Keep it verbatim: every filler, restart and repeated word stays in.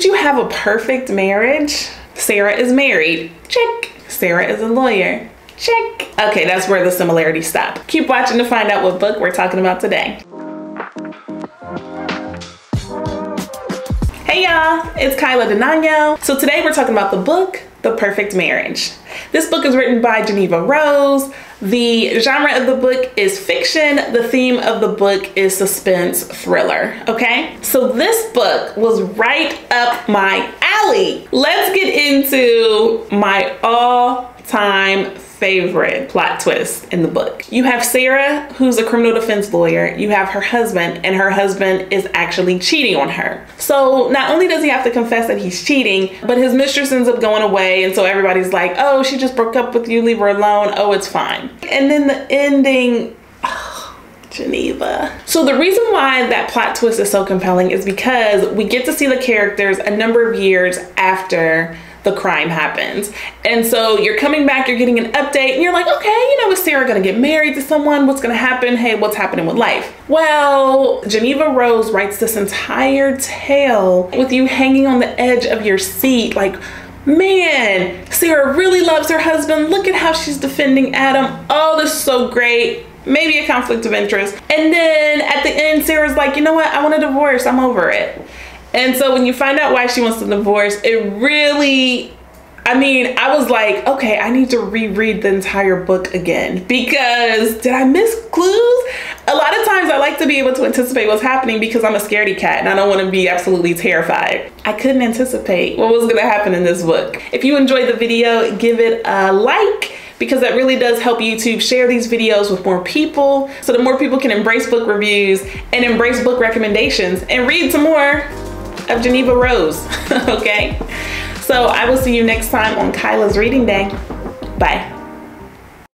Did you have a perfect marriage? Sarah is married. Check. Sarah is a lawyer. Check. Okay, that's where the similarities stop. Keep watching to find out what book we're talking about today. Hey y'all, it's Kyla Denanyoh. So today we're talking about the book, The Perfect Marriage. This book is written by Jeneva Rose. The genre of the book is fiction. The theme of the book is suspense thriller, okay? So this book was right up my alley. Let's get into my all-time favorite plot twist in the book. You have Sarah, who's a criminal defense lawyer. You have her husband, and her husband is actually cheating on her. So not only does he have to confess that he's cheating, but his mistress ends up going away, and so everybody's like, oh, she just broke up with you, leave her alone, oh, it's fine. And then the ending, oh, Jeneva. So the reason why that plot twist is so compelling is because we get to see the characters a number of years after the crime happens. And so you're coming back, you're getting an update, and you're like, okay, you know, is Sarah gonna get married to someone? What's gonna happen? Hey, what's happening with life? Well, Jeneva Rose writes this entire tale with you hanging on the edge of your seat, like, man, Sarah really loves her husband. Look at how she's defending Adam. Oh, this is so great. Maybe a conflict of interest. And then at the end, Sarah's like, you know what? I want a divorce, I'm over it. And so when you find out why she wants to divorce, it really, I mean, I was like, okay, I need to reread the entire book again, because did I miss clues? A lot of times I like to be able to anticipate what's happening because I'm a scaredy cat and I don't want to be absolutely terrified. I couldn't anticipate what was going to happen in this book. If you enjoyed the video, give it a like, because that really does help YouTube share these videos with more people, so that more people can embrace book reviews and embrace book recommendations and read some more of Jeneva Rose. Okay, so I will see you next time on Kyla's Reading Day. Bye.